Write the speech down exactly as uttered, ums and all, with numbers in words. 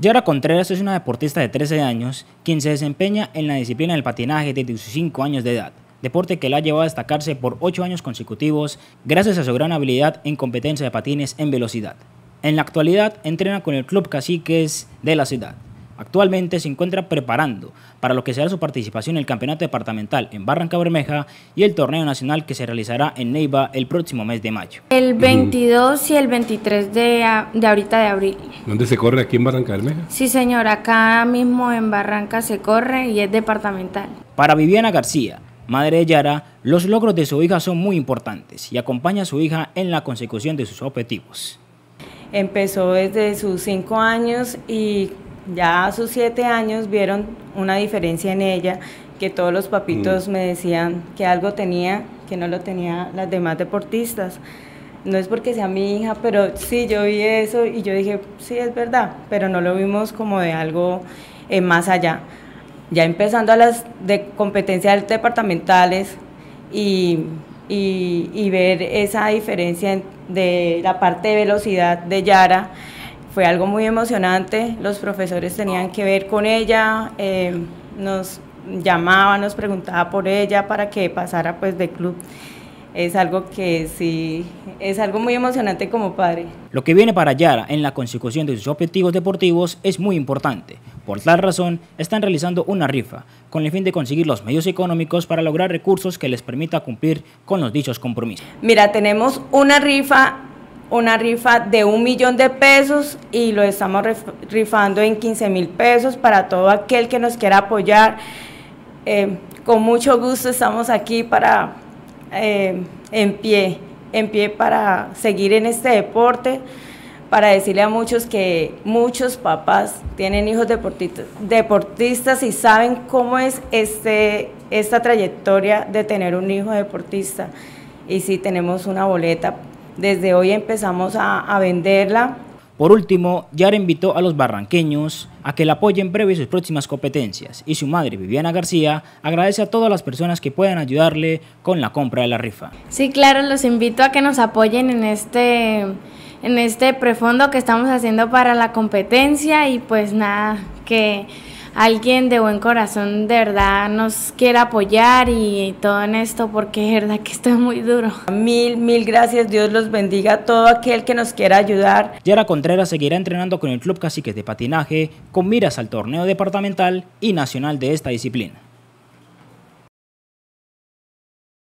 Yara Contreras es una deportista de trece años, quien se desempeña en la disciplina del patinaje desde sus cinco años de edad, deporte que la ha llevado a destacarse por ocho años consecutivos gracias a su gran habilidad en competencia de patines en velocidad. En la actualidad entrena con el Club Caciques de la ciudad. Actualmente se encuentra preparando para lo que será su participación en el campeonato departamental en Barrancabermeja y el torneo nacional que se realizará en Neiva el próximo mes de mayo. El veintidós y el veintitrés de, de ahorita de abril. ¿Dónde se corre? ¿Aquí en Barrancabermeja? Sí señor, acá mismo en Barranca se corre y es departamental. Para Viviana García, madre de Yara, los logros de su hija son muy importantes y acompaña a su hija en la consecución de sus objetivos. Empezó desde sus cinco años y ya a sus siete años vieron una diferencia en ella, que todos los papitos mm. me decían que algo tenía, que no lo tenían las demás deportistas. No es porque sea mi hija, pero sí, yo vi eso y yo dije, sí, es verdad, pero no lo vimos como de algo eh, más allá. Ya empezando a las de competencias departamentales y, y, y ver esa diferencia de la parte de velocidad de Yara, fue algo muy emocionante. Los profesores tenían que ver con ella, eh, nos llamaban, nos preguntaba por ella para que pasara pues de club. Es algo que sí, es algo muy emocionante como padre. Lo que viene para Yara en la consecución de sus objetivos deportivos es muy importante. Por tal razón, están realizando una rifa con el fin de conseguir los medios económicos para lograr recursos que les permita cumplir con los dichos compromisos. Mira, tenemos una rifa una rifa de un millón de pesos y lo estamos rifando en quince mil pesos para todo aquel que nos quiera apoyar. Eh, con mucho gusto estamos aquí para eh, en pie, en pie para seguir en este deporte, para decirle a muchos que muchos papás tienen hijos deportistas, deportistas y saben cómo es este, esta trayectoria de tener un hijo deportista. Y si tenemos una boleta, desde hoy empezamos a, a venderla. Por último, Yara invitó a los barranqueños a que la apoyen previo a sus próximas competencias y su madre Viviana García agradece a todas las personas que puedan ayudarle con la compra de la rifa. Sí, claro, los invito a que nos apoyen en este, en este prefondo que estamos haciendo para la competencia y pues nada, que alguien de buen corazón de verdad nos quiera apoyar y, y todo en esto, porque es verdad que esto es muy duro. Mil, mil gracias, Dios los bendiga a todo aquel que nos quiera ayudar. Yara Contreras seguirá entrenando con el Club Caciques de Patinaje con miras al torneo departamental y nacional de esta disciplina.